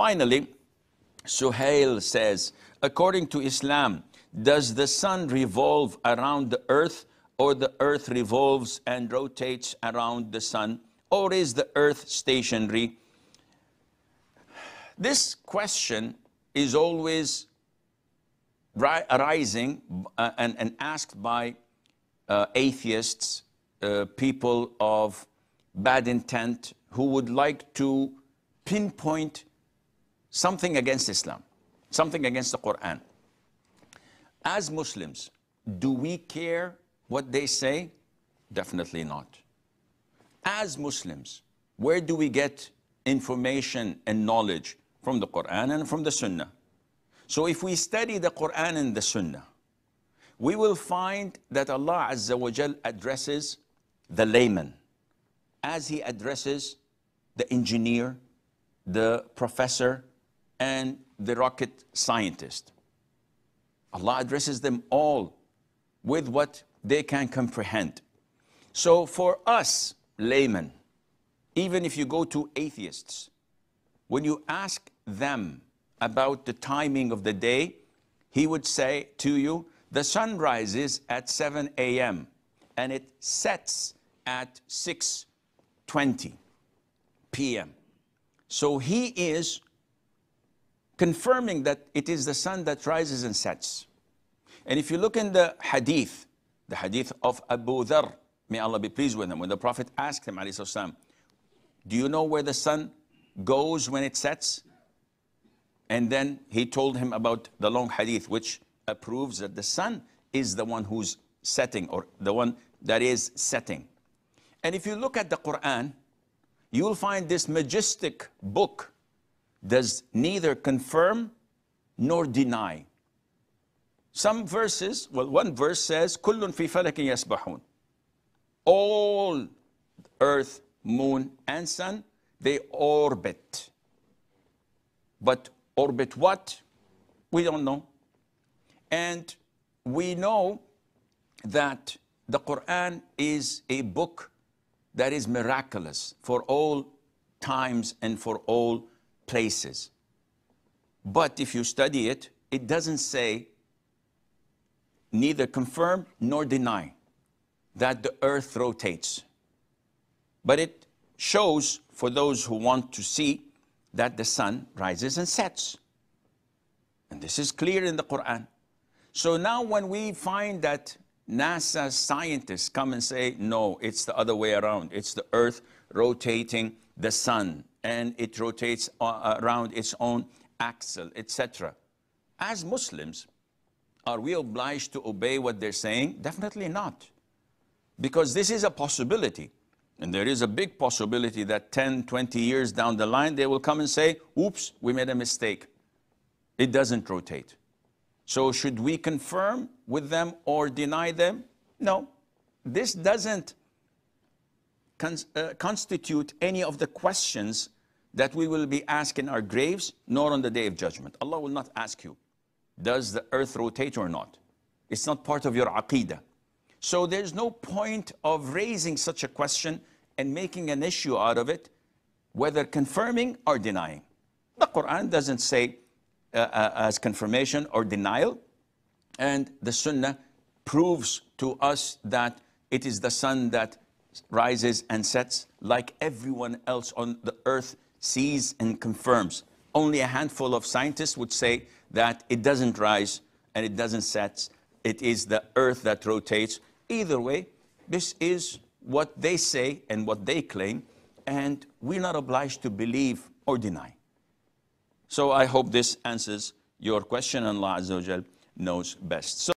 Finally, Suhail says, according to Islam, does the sun revolve around the earth, or the earth revolves and rotates around the sun, or is the earth stationary? This question is always arising and asked by atheists, people of bad intent, who would like to pinpoint something against Islam, something against the Quran. As Muslims, do we care what they say? Definitely not. As Muslims, where do we get information and knowledge? From the Quran and from the Sunnah. So if we study the Quran and the Sunnah, we will find that Allah Azza wa Jal addresses the layman as he addresses the engineer, the professor, and the rocket scientist. Allah addresses them all with what they can comprehend. So for us laymen, even if you go to atheists, when you ask them about the timing of the day, he would say to you, the sun rises at 7 a.m. and it sets at 6:20 p.m. So he is confirming that it is the sun that rises and sets. And if you look in the hadith of Abu Dhar, may Allah be pleased with him, when the Prophet asked him, do you know where the sun goes when it sets? And then he told him about the long hadith, which proves that the sun is the one who's setting, or the one that is setting. And if you look at the Quran, you will find this majestic book does neither confirm nor deny. Some verses, well, one verse says, Kullun fi falaki yasbahun. All earth, moon, and sun, they orbit. But orbit what? We don't know. And we know that the Quran is a book that is miraculous for all times and for all places. But if you study it, it doesn't say, neither confirm nor deny that the earth rotates. But it shows, for those who want to see, that the sun rises and sets. And this is clear in the Quran. So now when we find that NASA scientists come and say, no, it's the other way around. It's the earth rotating the sun, and it rotates around its own axis, etc. As Muslims, are we obliged to obey what they're saying? Definitely not. Because this is a possibility. And there is a big possibility that 10, 20 years down the line, they will come and say, oops, we made a mistake. It doesn't rotate. So should we confirm with them or deny them? No. This doesn't constitute any of the questions that we will be asked in our graves, nor on the Day of Judgment. Allah will not ask you, does the earth rotate or not? It's not part of your aqeedah. So there's no point of raising such a question and making an issue out of it, whether confirming or denying. The Quran doesn't say as confirmation or denial, and the Sunnah proves to us that it is the sun that rises and sets, like everyone else on the earth sees and confirms. Only a handful of scientists would say that it doesn't rise and it doesn't set. It is the earth that rotates. Either way, this is what they say and what they claim, and we're not obliged to believe or deny. So I hope this answers your question, and Allah Azza wa Jal knows best. So